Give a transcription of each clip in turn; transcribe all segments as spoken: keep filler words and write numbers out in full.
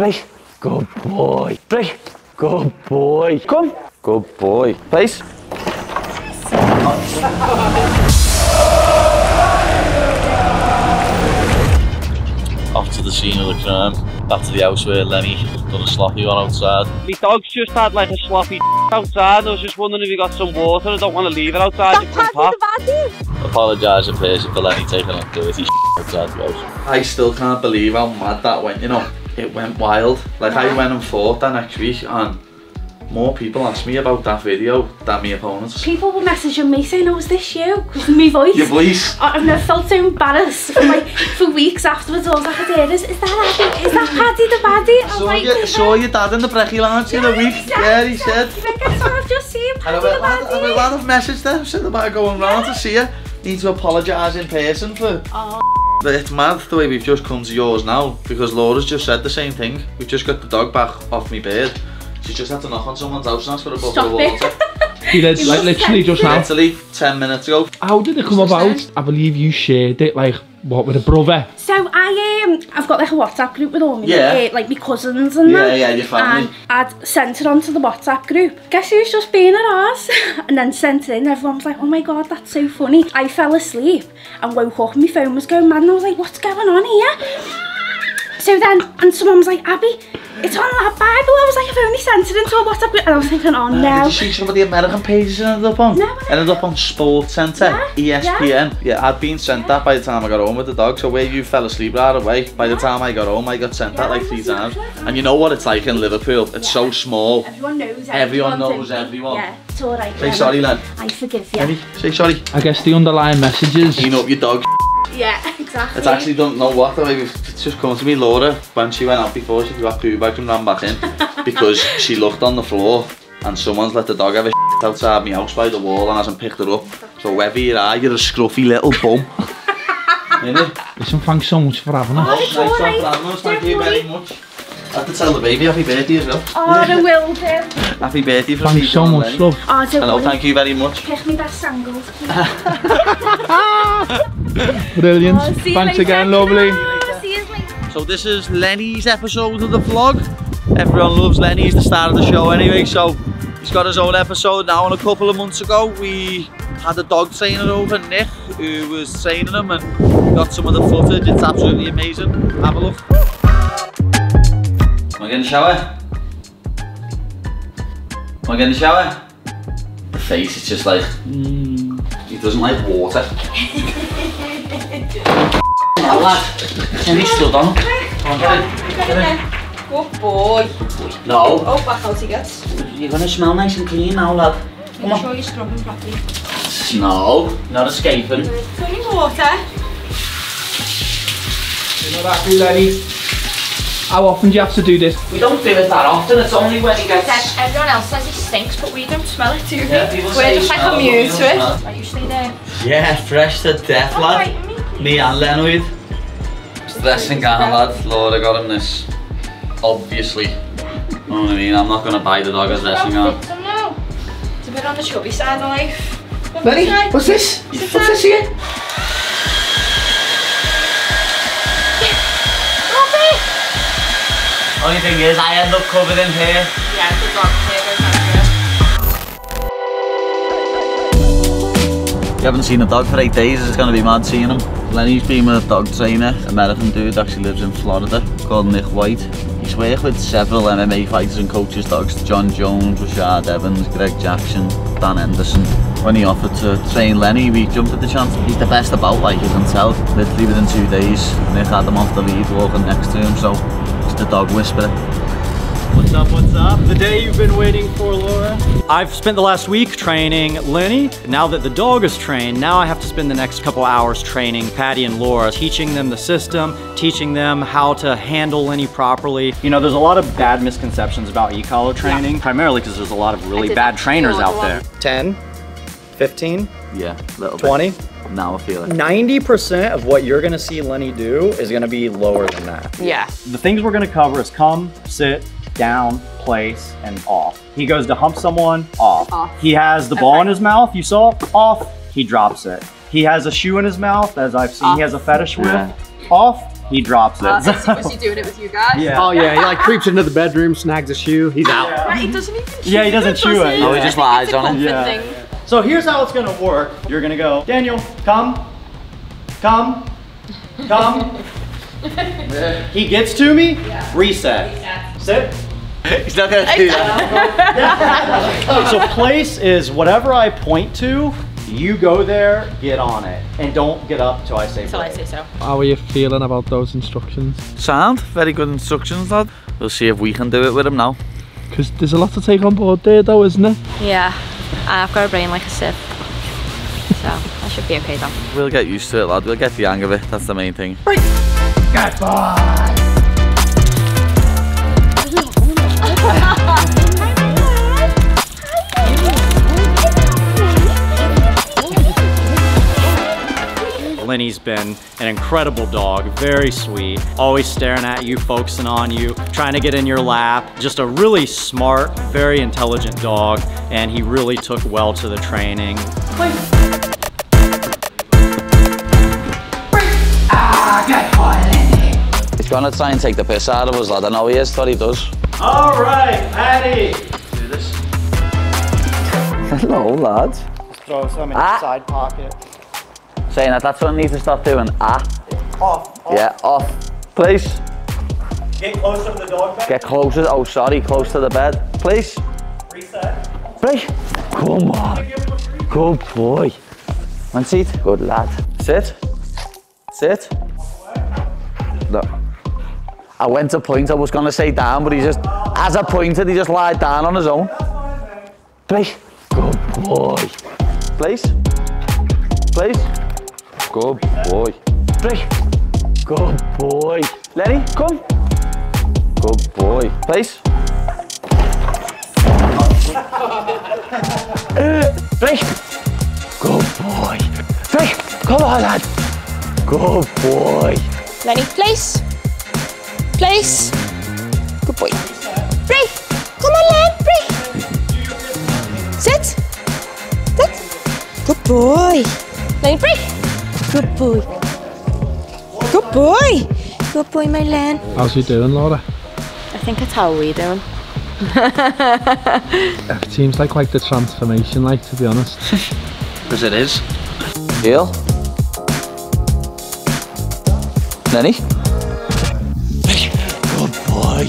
Brace. Good boy. Brace. Good boy. Come. Good boy. Brace. Off to the scene of the crime. Back to the house where Lenny done a sloppy one outside. My dog's just had like a sloppy outside. I was just wondering if you got some water. I don't want to leave it outside. Apologise to Percy for Lenny taking on dirty outside the house. I still can't believe how mad that went, you know. It went wild. Like I went and fought that next week and more people asked me about that video than my opponents. People were messaging me saying, oh, is this you? Because of my voice. Your voice. I've never felt so embarrassed for, like, for weeks afterwards. All I could hear is, is that Abby? Is that Paddy the Paddy? I saw, like, you, saw your dad in the brekkie lounge in a week. Said, yeah, he said. That's what I've just seen, Paddy and I went, lad, the Paddy. And I went, lad, I've messaged them, said about going yeah. round to see you. Need to apologise in person for... Oh. It's mad the way we've just come to yours now, because Laura's just said the same thing. We've just got the dog back off me bed. She just had to knock on someone's house and ask for a bottle of water. He did, like, literally just now. Literally ten minutes ago. How did it come about? I believe you shared it, like, what, with a brother? So I, um, I've got like a WhatsApp group with all my, yeah. uh, like, my cousins and yeah, that. Yeah, yeah, your family. And I'd sent it onto the WhatsApp group. Guess who's just being an arse? And then sent it in, everyone was like, oh my God, that's so funny. I fell asleep and woke up, my phone was going mad and I was like, what's going on here? So then, and someone was like, Abby, it's on that Bible. I was like, I've only sent it into a WhatsApp group. And I was thinking, oh no. Uh, did you see some of the American pages it ended up on? No, I ended up on Sports Centre, yeah, E S P N. Yeah. yeah, I'd been sent yeah. that by the time I got home with the dog. So where you fell asleep right away, by the time I got home, I got sent yeah, that like three times. And you know what it's like in Liverpool? It's yeah. so small. Everyone knows everyone. Everyone knows everyone. Yeah, it's all right. Say then. Sorry, lad. I forgive you. Abby, say sorry. I guess the underlying message is, clean up your dog. Yeah, exactly. It's actually don't know what, like, it's just come to me, Laura, when she went out before, she got poo back and ran back in because she looked on the floor and someone's let the dog have a shit outside my house by the wall and hasn't picked her up. So wherever you are, you're a scruffy little bum. Innit? Listen, thanks so much for having us. Oh, it's thanks right. for having us, thank don't you worry. very much. I have to tell the baby happy birthday as well. Oh, I will do. Happy birthday for thanks so much, love. Oh, don't Hello, worry. thank you very much. Pick me best sandals, please. Brilliant. Oh, thanks again, lovely. So this is Lenny's episode of the vlog. Everyone loves Lenny, he's the star of the show anyway, so he's got his own episode now. And a couple of months ago we had a dog trainer over, Nick, who was training him, and got some of the footage. It's absolutely amazing. Have a look. Am I getting a shower? Am I getting a shower? The face is just like, mm, he doesn't like water. Oh, lad, and he's still done. Come on, get in. Get in. Good boy. No. Oh, back out he gets. You're going to smell nice and clean now, lad. Come Make on. sure you're scrubbing properly. No, not escaping. It's only water. You're not happy, Lenny. How often do you have to do this? We don't do it that often, it's only when he gets... Everyone else says he stinks, but we don't smell it, do we? Yeah, We're just like immune to it. Smell. Are you still there? Yeah, fresh to death, oh, lad. Right. Me and Lenoid. Dressing gown, lad. Laura got him this. Obviously. You know what I mean? I'm not going to buy the dog a dressing gown. It's a bit on the chubby side of life. Lenny, what's this? What's this here? Only thing is, I end up covered in hair. Yeah, the dog's hair goes back here. You haven't seen the dog for eight days, it's going to be mad seeing him. Lenny's been with a dog trainer, American dude, actually lives in Florida, called Nick White. He's worked with several M M A fighters and coaches dogs, John Jones, Rashad Evans, Greg Jackson, Dan Henderson. When he offered to train Lenny, we jumped at the chance. He's the best about, like you can tell. Literally within two days, Nick had him off the lead, walking next to him, so it's the dog whisperer. What's up, what's up? The day you've been waiting for, Laura. I've spent the last week training Lenny. Now that the dog is trained, now I have to spend the next couple hours training Paddy and Laura, teaching them the system, teaching them how to handle Lenny properly. You know, there's a lot of bad misconceptions about e-collar training, yeah. primarily because there's a lot of really bad trainers out there. ten, fifteen, yeah, little twenty. Bit. Now I feel it. ninety percent of what you're gonna see Lenny do is gonna be lower than that. Yeah. The things we're gonna cover is come, sit, down, place, and off. He goes to hump someone, off. off. He has the ball okay. in his mouth, you saw, off, he drops it. He has a shoe in his mouth, as I've seen, off. he has a fetish with, yeah. off, He drops it. Uh, so. Was he doing it with you guys? Yeah. Oh yeah, he like creeps into the bedroom, snags a shoe, he's out. Yeah. Right, he doesn't even chew yeah, he doesn't chew it. it. Oh, he just lies on it. Yeah. Yeah. So here's how it's gonna work. You're gonna go, Daniel, come, come, come. He gets to me, yeah. reset. Yeah. Sit. He's not gonna do that. So place is whatever I point to, you go there, get on it, and don't get up till I say so. I say so. How are you feeling about those instructions? Sound, very good instructions, lad. We'll see if we can do it with him now. Because there's a lot to take on board there though, isn't it? Yeah, I've got a brain like a sieve, so I should be okay though. We'll get used to it, lad. We'll get the hang of it. That's the main thing. Right. Goodbye. Lenny's been an incredible dog, very sweet, always staring at you, focusing on you, trying to get in your lap. Just a really smart, very intelligent dog, and he really took well to the training. He's gonna try and take the piss out of us, lad. I know he is, thought he does. All right, Paddy. Let's do this. Hello, lads. Let's throw some in ah. the side pocket. Saying that, that's what I need to stop doing. Ah. Off, off. Yeah, off. Please. Get closer to the dog bed. Get closer. Oh, sorry. Close to the bed. Please. Reset. Please. Come on. Good boy. One seat. Good lad. Sit. Sit. No. I went to point. I was going to say down, but he just, as I pointed, he just lied down on his own. Please. Good boy. Please. Please. Good boy. Please. Good boy. Lenny, come. Good boy. Please. Please. Good boy. Please. Come on, lad. Good boy. Lenny, please. Please. Good boy. Please. Come on, lad. Please. Sit. Sit. Good boy. Lenny, please. Good boy. Good boy. Good boy, my lamb. How's he doing, Laura? I think that's how we're doing. It seems like like the transformation, like, to be honest. Because it is. Deal. Lenny. Good boy.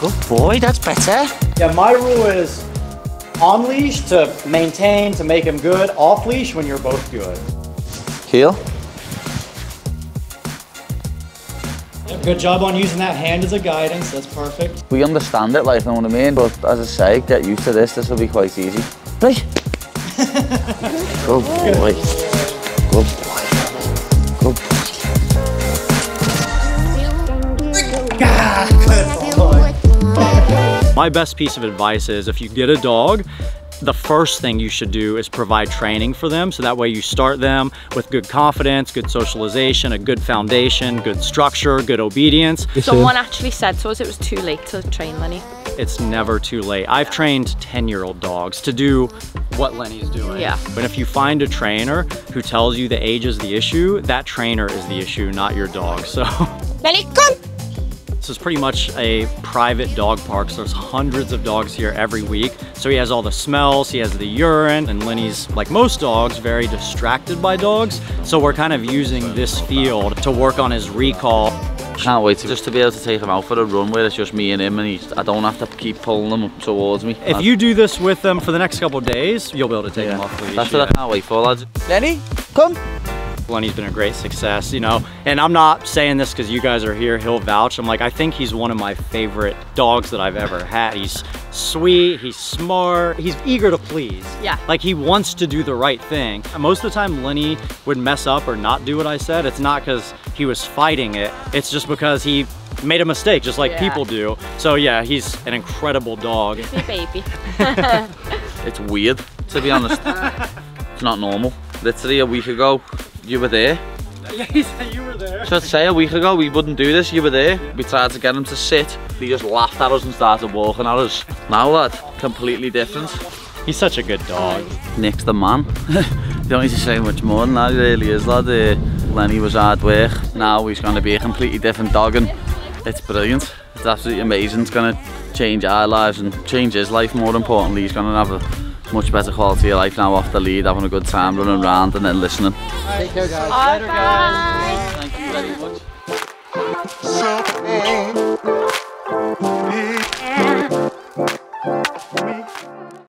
Good boy, that's better. Yeah, my rule is on leash to maintain, to make him good. Off leash when you're both good. Heel. Good job on using that hand as a guidance, that's perfect. We understand it, like, you know what I mean? But as I say, get used to this, this will be quite easy. Please. Good boy. Good boy. Good boy. God, good boy. My best piece of advice is if you get a dog, the first thing you should do is provide training for them, so that way you start them with good confidence, good socialization, a good foundation, good structure, good obedience. Someone actually said to us it was too late to train Lenny. It's never too late. I've trained ten year old dogs to do what Lenny's doing. Yeah. But if you find a trainer who tells you the age is the issue, that trainer is the issue, not your dog. So Lenny, come! This is pretty much a private dog park, so there's hundreds of dogs here every week. So he has all the smells, he has the urine, and Lenny's, like most dogs, very distracted by dogs. So we're kind of using this field to work on his recall. Can't wait to just to be able to take him out for a run where it's just me and him, and he's, I don't have to keep pulling him up towards me. If you do this with them for the next couple of days, you'll be able to take yeah. him off leash. That's yeah. what I can't wait for, lads. Lenny, come. Lenny's been a great success, you know, and I'm not saying this because you guys are here, he'll vouch. I'm like, I think he's one of my favorite dogs that I've ever had. He's sweet, he's smart, he's eager to please. Yeah. Like, he wants to do the right thing. Most of the time Lenny would mess up or not do what I said. It's not because he was fighting it. It's just because he made a mistake, just like yeah. people do. So yeah, he's an incredible dog. He's my baby. It's weird, to be honest. It's not normal. Literally a week ago, you were there. Yeah, he said you were there. So I'd say a week ago we wouldn't do this, you were there. Yeah. We tried to get him to sit. He just laughed at us and started walking at us. Now lad, completely different. He's such a good dog. Nick's the man. Don't need to say much more than that, he really is, lad. Uh, Lemmy was hard work. Now he's going to be a completely different dog, and it's brilliant. It's absolutely amazing. It's going to change our lives and change his life. More importantly, he's going to have a much better quality of life now off the lead, having a good time running around and then listening. Take care, guys. Bye. Thank you very much.